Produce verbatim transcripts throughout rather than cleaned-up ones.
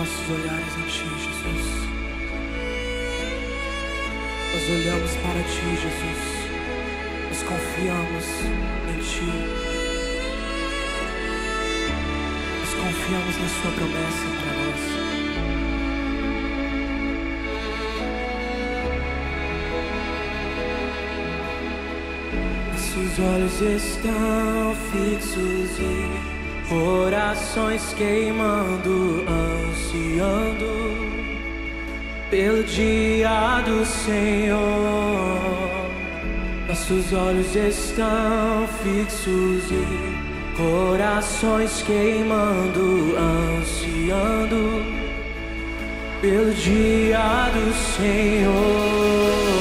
nossos olhares em Ti, Jesus. Nós olhamos para Ti, Jesus. Nós confiamos em Ti. Nós confiamos na Sua promessa para nós. Nossos olhos estão fixos e corações queimando, ansiando pelo dia do Senhor. Nossos olhos estão fixos e corações queimando, ansiando pelo dia do Senhor.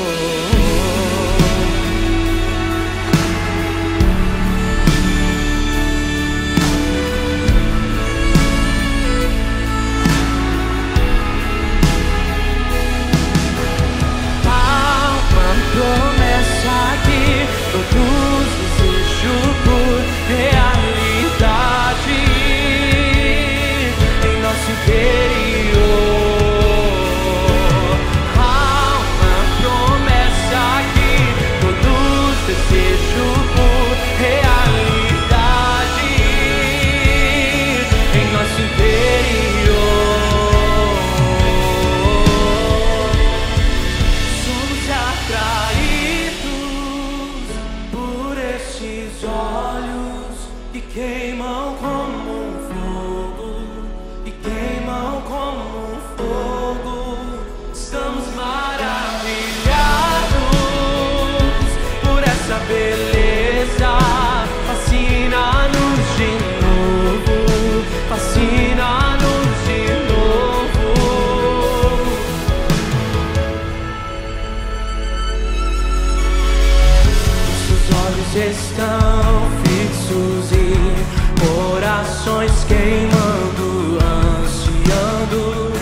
Estão fixos e corações queimando, ansiando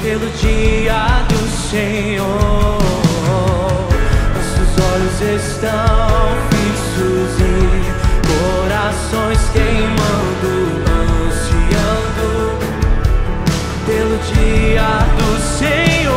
pelo dia do Senhor. Nossos olhos estão fixos e corações queimando, ansiando pelo dia do Senhor.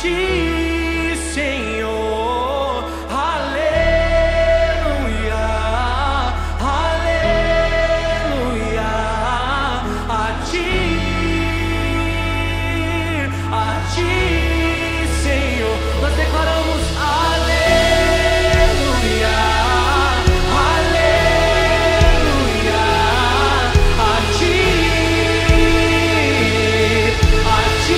ti, Senhor. Aleluia, aleluia, a ti, a ti, Senhor. Nós declaramos aleluia, aleluia, a ti, a ti.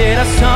Geração